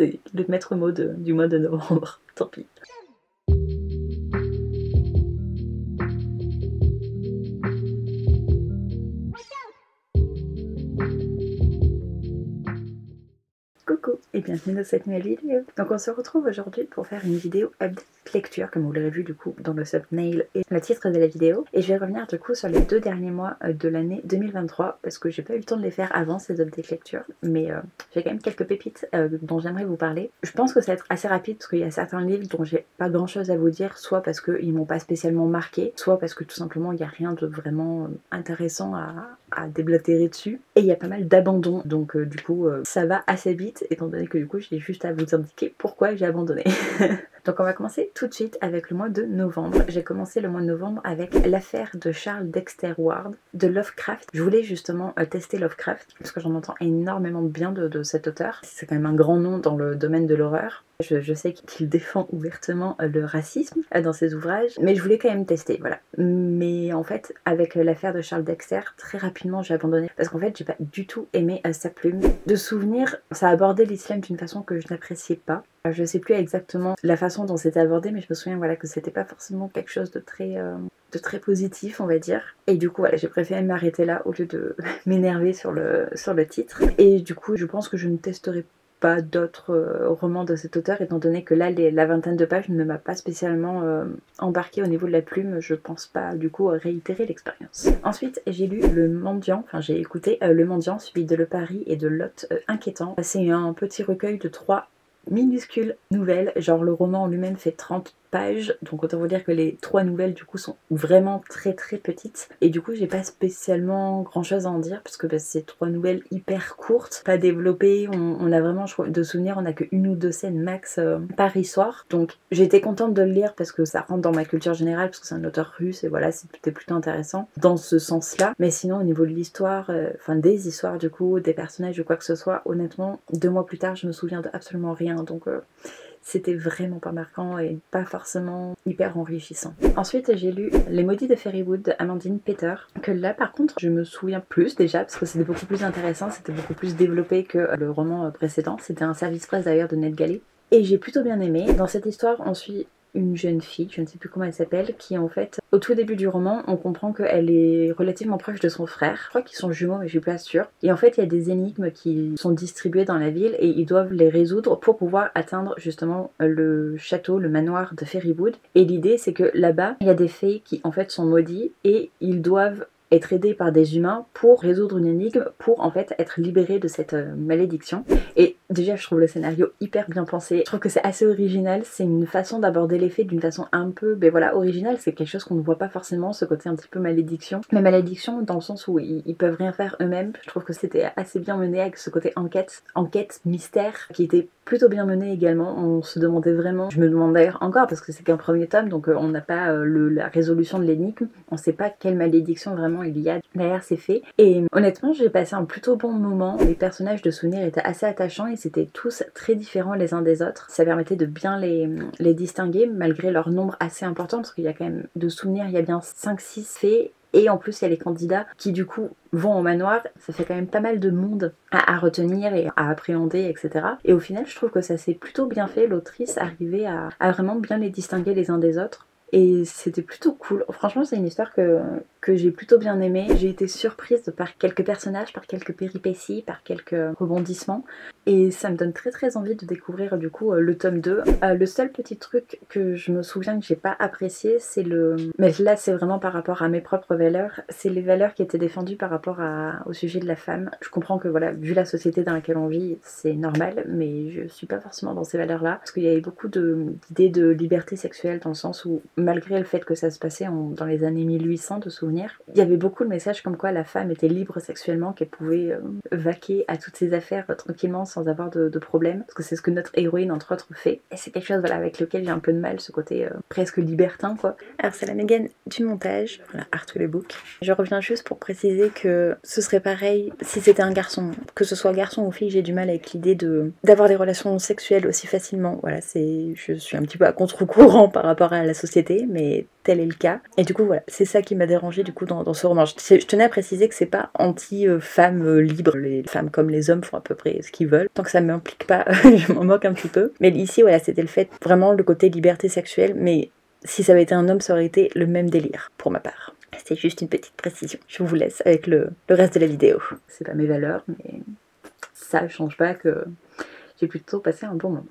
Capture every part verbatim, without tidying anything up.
c'est le maître mot de, du mois de novembre, tant pis. Coucou et bienvenue dans cette nouvelle vidéo. Donc on se retrouve aujourd'hui pour faire une vidéo update lecture, comme vous l'avez vu du coup dans le thumbnail et le titre de la vidéo. Et je vais revenir du coup sur les deux derniers mois de l'année deux mille vingt-trois, parce que j'ai pas eu le temps de les faire avant ces updates lecture, mais euh, j'ai quand même quelques pépites euh, dont j'aimerais vous parler. Je pense que ça va être assez rapide, parce qu'il y a certains livres dont j'ai pas grand chose à vous dire, soit parce qu'ils m'ont pas spécialement marqué, soit parce que tout simplement il n'y a rien de vraiment intéressant à, à déblatérer dessus. Et il y a pas mal d'abandons, donc euh, du coup euh, ça va assez vite, étant donné que du coup j'ai juste à vous indiquer pourquoi j'ai abandonné. Donc on va commencer tout de suite avec le mois de novembre. J'ai commencé le mois de novembre avec l'affaire de Charles Dexter Ward de Lovecraft. Je voulais justement tester Lovecraft parce que j'en entends énormément bien de, de cet auteur. C'est quand même un grand nom dans le domaine de l'horreur. Je, je sais qu'il défend ouvertement le racisme dans ses ouvrages, mais je voulais quand même tester, voilà. Mais en fait, avec l'affaire de Charles Dexter, très rapidement j'ai abandonné, parce qu'en fait j'ai pas du tout aimé sa plume. De souvenir, ça abordait l'islam d'une façon que je n'appréciais pas. Je sais plus exactement la façon dont c'était abordé, mais je me souviens voilà, que c'était pas forcément quelque chose de très, euh, de très positif, on va dire. Et du coup, voilà, j'ai préféré m'arrêter là au lieu de m'énerver sur le, sur le titre. Et du coup, je pense que je ne testerai pas pas d'autres euh, romans de cet auteur, étant donné que là les, la vingtaine de pages ne m'a pas spécialement euh, embarquée au niveau de la plume. Je pense pas du coup réitérer l'expérience. Ensuite j'ai lu Le Mendiant, enfin j'ai écouté euh, Le Mendiant, celui de Le Paris et de Lot euh, Inquiétant. C'est un petit recueil de trois minuscules nouvelles, genre le roman en lui-même fait trente pages, donc autant vous dire que les trois nouvelles du coup sont vraiment très très petites, et du coup j'ai pas spécialement grand chose à en dire parce que bah, c'est trois nouvelles hyper courtes, pas développées. On, on a vraiment, de souvenir, on a que une ou deux scènes max euh, par histoire, donc j'étais contente de le lire parce que ça rentre dans ma culture générale, parce que c'est un auteur russe et voilà, c'était plutôt intéressant dans ce sens là. Mais sinon au niveau de l'histoire, enfin euh, des histoires du coup, des personnages ou quoi que ce soit, honnêtement deux mois plus tard je me souviens de absolument rien, donc euh, c'était vraiment pas marquant et pas forcément hyper enrichissant. Ensuite j'ai lu Les Maudits de Faerywood de Amandine Peter, que là par contre je me souviens plus déjà, parce que c'était beaucoup plus intéressant, c'était beaucoup plus développé que le roman précédent. C'était un service presse d'ailleurs de NetGalley, et j'ai plutôt bien aimé. Dans cette histoire on suit une jeune fille, je ne sais plus comment elle s'appelle, qui en fait, au tout début du roman, on comprend qu'elle est relativement proche de son frère. Je crois qu'ils sont jumeaux, mais je suis pas sûre. Et en fait, il y a des énigmes qui sont distribuées dans la ville et ils doivent les résoudre pour pouvoir atteindre justement le château, le manoir de Faerywood. Et l'idée, c'est que là-bas, il y a des fées qui en fait sont maudits et ils doivent être aidés par des humains pour résoudre une énigme, pour en fait être libérés de cette euh, malédiction. Et déjà je trouve le scénario hyper bien pensé, je trouve que c'est assez original, c'est une façon d'aborder les faits d'une façon un peu, ben voilà, originale. C'est quelque chose qu'on ne voit pas forcément, ce côté un petit peu malédiction, mais malédiction dans le sens où ils, ils peuvent rien faire eux-mêmes. Je trouve que c'était assez bien mené avec ce côté enquête, enquête, mystère, qui était plutôt bien mené également. On se demandait vraiment, je me demande d'ailleurs encore, parce que c'est qu'un premier tome, donc euh, on n'a pas euh, le, la résolution de l'énigme, on sait pas quelle malédiction vraiment il y a derrière ces faits. Et honnêtement j'ai passé un plutôt bon moment. Les personnages de souvenirs étaient assez attachants et c'était tous très différents les uns des autres. Ça permettait de bien les, les distinguer malgré leur nombre assez important, parce qu'il y a quand même de souvenirs, il y a bien cinq six faits, et en plus il y a les candidats qui du coup vont au manoir. Ça fait quand même pas mal de monde à, à retenir et à appréhender, etc. Et au final je trouve que ça s'est plutôt bien fait, l'autrice arrivait à, à vraiment bien les distinguer les uns des autres. Et c'était plutôt cool. Franchement, c'est une histoire que, que j'ai plutôt bien aimée. J'ai été surprise par quelques personnages, par quelques péripéties, par quelques rebondissements. Et ça me donne très très envie de découvrir du coup le tome deux. Euh, le seul petit truc que je me souviens que j'ai pas apprécié, c'est le... Mais là, c'est vraiment par rapport à mes propres valeurs. C'est les valeurs qui étaient défendues par rapport à... au sujet de la femme. Je comprends que voilà, vu la société dans laquelle on vit, c'est normal. Mais je suis pas forcément dans ces valeurs-là. Parce qu'il y avait beaucoup d'idées de... de liberté sexuelle, dans le sens où... malgré le fait que ça se passait en, dans les années mille huit cents de souvenirs, il y avait beaucoup de messages comme quoi la femme était libre sexuellement, qu'elle pouvait euh, vaquer à toutes ses affaires euh, tranquillement sans avoir de, de problème, parce que c'est ce que notre héroïne entre autres fait. Et c'est quelque chose voilà, avec lequel j'ai un peu de mal, ce côté euh, presque libertin quoi. Alors c'est la Mégane du montage, voilà, Art WillaBook. Je reviens juste pour préciser que ce serait pareil si c'était un garçon, que ce soit garçon ou fille. J'ai du mal avec l'idée de d'avoir des relations sexuelles aussi facilement, voilà, c'est, je suis un petit peu à contre-courant par rapport à la société, mais tel est le cas. Et du coup, voilà, c'est ça qui m'a dérangée du coup dans, dans ce roman. Je, je tenais à préciser que c'est pas anti-femmes euh, euh, libres. Les femmes comme les hommes font à peu près ce qu'ils veulent. Tant que ça ne m'implique pas, je m'en moque un petit peu. Mais ici, voilà, c'était le fait, vraiment le côté liberté sexuelle, mais si ça avait été un homme, ça aurait été le même délire, pour ma part. C'est juste une petite précision. Je vous laisse avec le, le reste de la vidéo. C'est pas mes valeurs, mais ça ne change pas que j'ai plutôt passé un bon moment.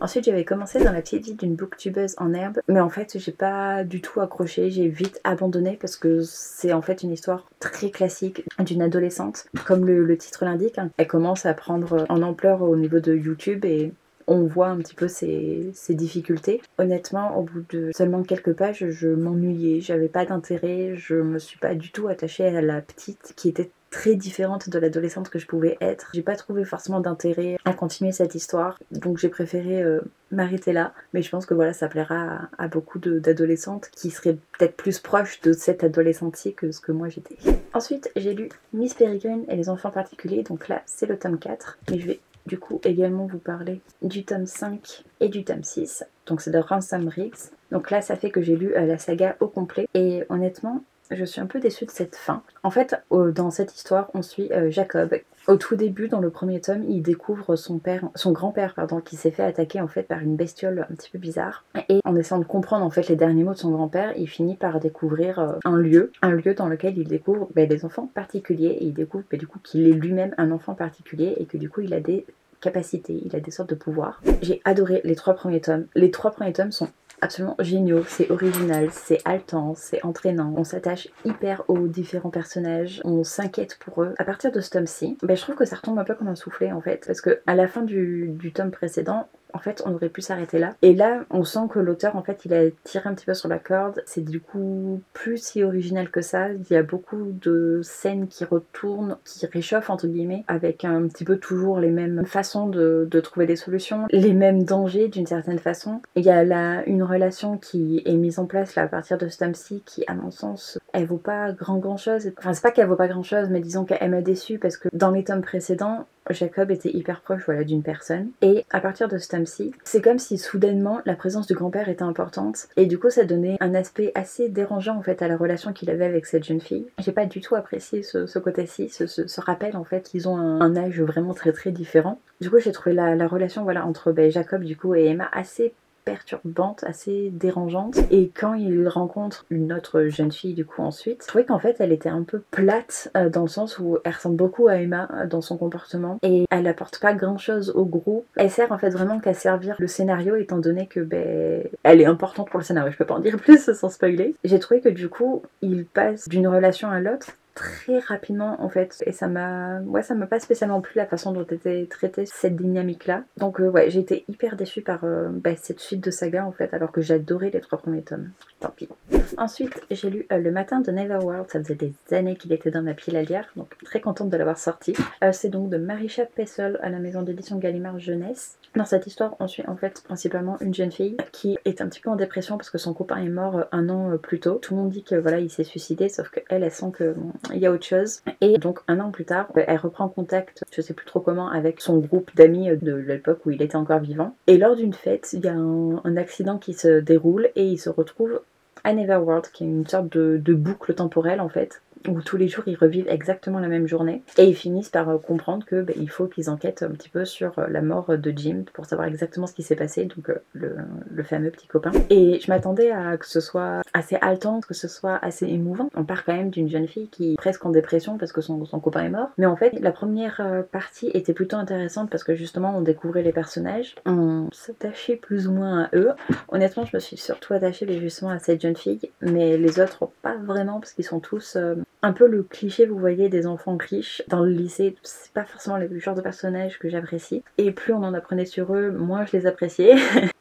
Ensuite, j'avais commencé dans la petite vie d'une booktubeuse en herbe, mais en fait, j'ai pas du tout accroché, j'ai vite abandonné parce que c'est en fait une histoire très classique d'une adolescente. Comme le, le titre l'indique, hein, elle commence à prendre en ampleur au niveau de YouTube et on voit un petit peu ses, ses difficultés. Honnêtement, au bout de seulement quelques pages, je m'ennuyais, j'avais pas d'intérêt, je me suis pas du tout attachée à la petite qui était très différente de l'adolescente que je pouvais être. J'ai pas trouvé forcément d'intérêt à continuer cette histoire, donc j'ai préféré euh, m'arrêter là. Mais je pense que voilà, ça plaira à, à beaucoup d'adolescentes qui seraient peut-être plus proches de cette adolescente-ci que ce que moi j'étais. Ensuite, j'ai lu Miss Peregrine et les Enfants Particuliers, donc là c'est le tome quatre, mais je vais du coup également vous parler du tome cinq et du tome six, donc c'est de Ransom Riggs. Donc là ça fait que j'ai lu euh, la saga au complet, et honnêtement, je suis un peu déçue de cette fin. En fait, dans cette histoire, on suit Jacob. Au tout début, dans le premier tome, il découvre son père, son grand-père, pardon, qui s'est fait attaquer en fait par une bestiole un petit peu bizarre. Et en essayant de comprendre en fait les derniers mots de son grand-père, il finit par découvrir un lieu, un lieu dans lequel il découvre ben, des enfants particuliers. Et il découvre ben, du coup qu'il est lui-même un enfant particulier et que du coup il a des capacités, il a des sortes de pouvoirs. J'ai adoré les trois premiers tomes. Les trois premiers tomes sont absolument géniaux, c'est original, c'est haletant, c'est entraînant, on s'attache hyper aux différents personnages, on s'inquiète pour eux. À partir de ce tome-ci, ben, je trouve que ça retombe un peu comme un soufflet en fait, parce que à la fin du, du tome précédent, en fait on aurait pu s'arrêter là. Et là on sent que l'auteur en fait il a tiré un petit peu sur la corde, c'est du coup plus si original que ça, il y a beaucoup de scènes qui retournent, qui réchauffent entre guillemets, avec un petit peu toujours les mêmes façons de, de trouver des solutions, les mêmes dangers d'une certaine façon. Il y a là une relation qui est mise en place là à partir de ce tome-ci qui à mon sens elle vaut pas grand grand chose, enfin c'est pas qu'elle vaut pas grand chose mais disons qu'elle m'a déçue parce que dans les tomes précédents Jacob était hyper proche voilà, d'une personne, et à partir de ce tome-ci, c'est comme si soudainement la présence du grand-père était importante, et du coup ça donnait un aspect assez dérangeant en fait à la relation qu'il avait avec cette jeune fille. J'ai pas du tout apprécié ce, ce côté-ci, ce, ce, ce rappel en fait qu'ils ont un, un âge vraiment très très différent. Du coup j'ai trouvé la, la relation voilà, entre ben, Jacob du coup et Emma assez perturbante, assez dérangeante, et quand il rencontre une autre jeune fille du coup ensuite, je trouvais qu'en fait elle était un peu plate euh, dans le sens où elle ressemble beaucoup à Emma euh, dans son comportement et elle apporte pas grand chose au groupe. Elle sert en fait vraiment qu'à servir le scénario étant donné que ben elle est importante pour le scénario, je peux pas en dire plus sans spoiler. J'ai trouvé que du coup il passe d'une relation à l'autre très rapidement en fait, et ça m'a ouais, ça m'a pas spécialement plu la façon dont était traitée cette dynamique là. Donc euh, ouais, j'ai été hyper déçue par euh, bah, cette suite de saga en fait, alors que j'adorais les trois premiers tomes. Tant pis. Ensuite j'ai lu euh, Le Matin de Neverworld, ça faisait des années qu'il était dans ma pile à lire, donc très contente de l'avoir sorti. Euh, c'est donc de Marisha Pessl à la maison d'édition Gallimard Jeunesse. Dans cette histoire on suit en fait principalement une jeune fille qui est un petit peu en dépression parce que son copain est mort un an plus tôt. Tout le monde dit que voilà il s'est suicidé, sauf qu'elle elle, elle sent que bon, il y a autre chose, et donc un an plus tard elle reprend contact, je sais plus trop comment, avec son groupe d'amis de l'époque où il était encore vivant, et lors d'une fête il y a un, un accident qui se déroule et il se retrouve à Neverworld qui est une sorte de, de boucle temporelle en fait, où tous les jours ils revivent exactement la même journée, et ils finissent par comprendre que ben, il faut qu'ils enquêtent un petit peu sur la mort de Jim pour savoir exactement ce qui s'est passé, donc le, le fameux petit copain. Et je m'attendais à que ce soit assez haletant, que ce soit assez émouvant. On part quand même d'une jeune fille qui est presque en dépression parce que son, son copain est mort, mais en fait la première partie était plutôt intéressante parce que justement on découvrait les personnages, on s'attachait plus ou moins à eux. Honnêtement je me suis surtout attachée justement à cette jeune fille, mais les autres pas vraiment parce qu'ils sont tous euh, un peu le cliché, vous voyez, des enfants riches dans le lycée. C'est pas forcément le genre de personnage que j'apprécie. Et plus on en apprenait sur eux, moins je les appréciais.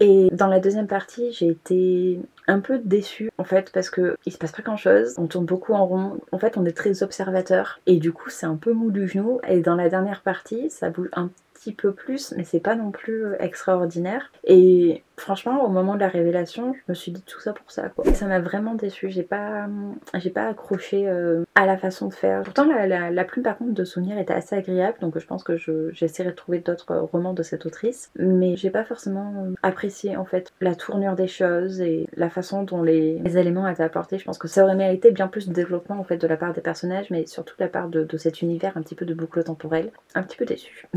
Et dans la deuxième partie, j'ai été un peu déçue en fait parce que il se passe pas grand chose, on tourne beaucoup en rond, en fait on est très observateur et du coup c'est un peu mou du genou. Et dans la dernière partie, ça bouge un peu peu plus, mais c'est pas non plus extraordinaire, et franchement, au moment de la révélation, je me suis dit tout ça pour ça, quoi. Ça m'a vraiment déçue. J'ai pas, j'ai pas accroché euh, à la façon de faire. Pourtant, la, la, la plume, par contre, de Souvenir était assez agréable, donc je pense que j'essaierai je, de trouver d'autres romans de cette autrice. Mais j'ai pas forcément apprécié, en fait, la tournure des choses et la façon dont les, les éléments étaient apportés. Je pense que ça aurait mérité bien plus de développement, en fait, de la part des personnages, mais surtout de la part de, de cet univers un petit peu de boucle temporelle. Un petit peu déçue.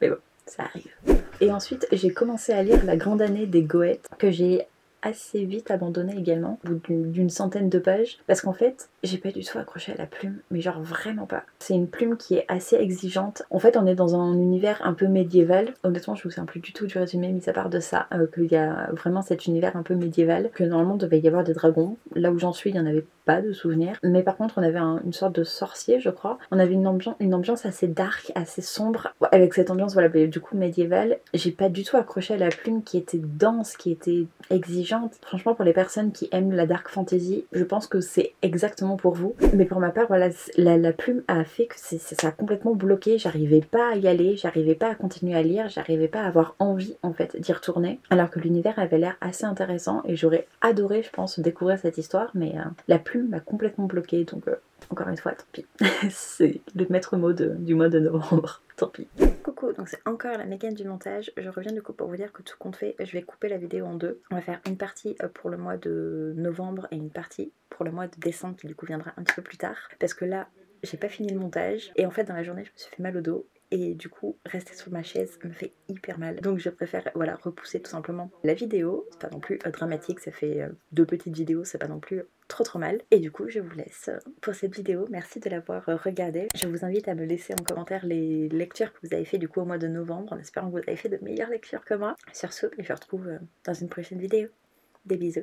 Mais bon, ça arrive. Et ensuite, j'ai commencé à lire La Grande Année des Goètes, que j'ai assez vite abandonné également, au bout d'une centaine de pages, parce qu'en fait, j'ai pas du tout accroché à la plume, mais genre vraiment pas. C'est une plume qui est assez exigeante. En fait, on est dans un univers un peu médiéval. Honnêtement, je me souviens plus du tout du résumé, mis à part de ça, euh, qu'il y a vraiment cet univers un peu médiéval, que normalement, il devait y avoir des dragons. Là où j'en suis, il n'y en avait pas de souvenirs. Mais par contre, on avait un, une sorte de sorcier, je crois. On avait une ambiance, une ambiance assez dark, assez sombre, avec cette ambiance, voilà, du coup, médiévale. J'ai pas du tout accroché à la plume qui était dense, qui était exigeante. Franchement, pour les personnes qui aiment la dark fantasy, je pense que c'est exactement pour vous. Mais pour ma part, voilà, la, la plume a fait que c'est, ça a complètement bloqué. J'arrivais pas à y aller, j'arrivais pas à continuer à lire, j'arrivais pas à avoir envie, en fait, d'y retourner. Alors que l'univers avait l'air assez intéressant et j'aurais adoré, je pense, découvrir cette histoire. Mais euh, la plume m'a complètement bloquée, donc euh, encore une fois, tant pis. C'est le maître mot de, du mois de novembre. Tant pis. Coucou, donc c'est encore la mécanique du montage. Je reviens du coup pour vous dire que tout compte fait, je vais couper la vidéo en deux. On va faire une partie pour le mois de novembre et une partie pour le mois de décembre qui du coup viendra un petit peu plus tard. Parce que là, j'ai pas fini le montage. Et en fait, dans la journée, je me suis fait mal au dos. Et du coup, rester sur ma chaise me fait hyper mal. Donc je préfère, voilà, repousser tout simplement la vidéo. C'est pas non plus dramatique, ça fait deux petites vidéos, c'est pas non plus trop trop mal. Et du coup, je vous laisse pour cette vidéo. Merci de l'avoir regardée. Je vous invite à me laisser en commentaire les lectures que vous avez fait du coup au mois de novembre, en espérant que vous avez fait de meilleures lectures que moi. Sur ce, je vous retrouve dans une prochaine vidéo. Des bisous.